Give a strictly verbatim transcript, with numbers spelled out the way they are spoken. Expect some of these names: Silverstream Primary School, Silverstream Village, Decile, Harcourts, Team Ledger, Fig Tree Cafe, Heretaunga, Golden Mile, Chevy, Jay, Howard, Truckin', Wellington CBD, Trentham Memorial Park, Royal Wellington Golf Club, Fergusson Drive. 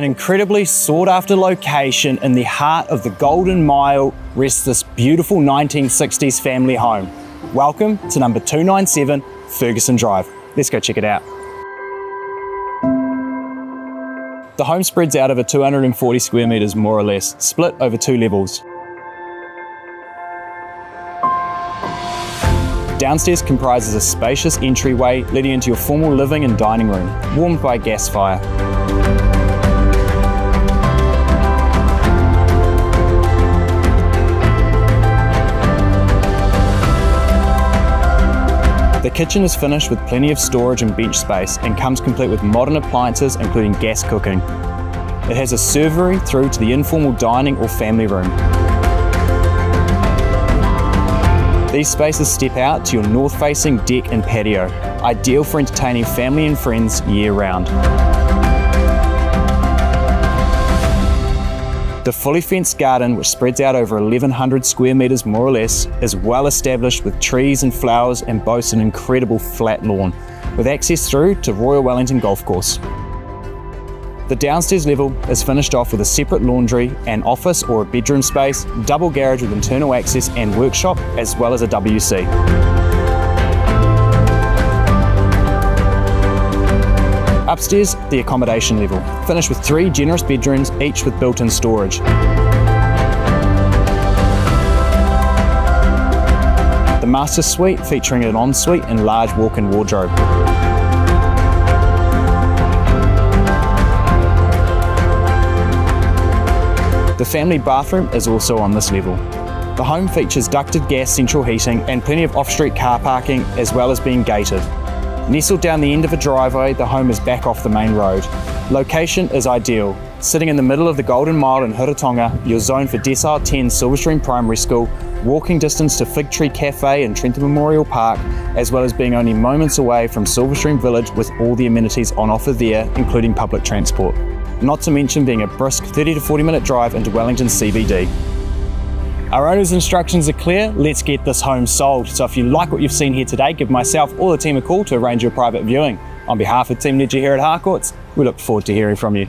An incredibly sought-after location in the heart of the Golden Mile rests this beautiful nineteen sixties family home. Welcome to number two ninety-seven Fergusson Drive. Let's go check it out. The home spreads out over two hundred and forty square metres more or less, split over two levels. Downstairs comprises a spacious entryway leading into your formal living and dining room, warmed by a gas fire. The kitchen is finished with plenty of storage and bench space and comes complete with modern appliances including gas cooking. It has a servery through to the informal dining or family room. These spaces step out to your north-facing deck and patio, ideal for entertaining family and friends year-round. The fully fenced garden, which spreads out over eleven hundred square metres more or less, is well established with trees and flowers and boasts an incredible flat lawn, with access through to Royal Wellington Golf Course. The downstairs level is finished off with a separate laundry, an office or a bedroom space, double garage with internal access and workshop, as well as a W C. Upstairs, the accommodation level, finished with three generous bedrooms, each with built-in storage. The master suite featuring an ensuite and large walk-in wardrobe. The family bathroom is also on this level. The home features ducted gas central heating and plenty of off-street car parking, as well as being gated. Nestled down the end of a driveway, the home is back off the main road. Location is ideal. Sitting in the middle of the Golden Mile in Heretaunga, you're zoned for Decile ten Silverstream Primary School, walking distance to Fig Tree Cafe and Trentham Memorial Park, as well as being only moments away from Silverstream Village with all the amenities on offer there, including public transport. Not to mention being a brisk thirty to forty minute drive into Wellington C B D. Our owner's instructions are clear, let's get this home sold. So if you like what you've seen here today, give myself or the team a call to arrange your private viewing. On behalf of Team Ledger here at Harcourts, we look forward to hearing from you.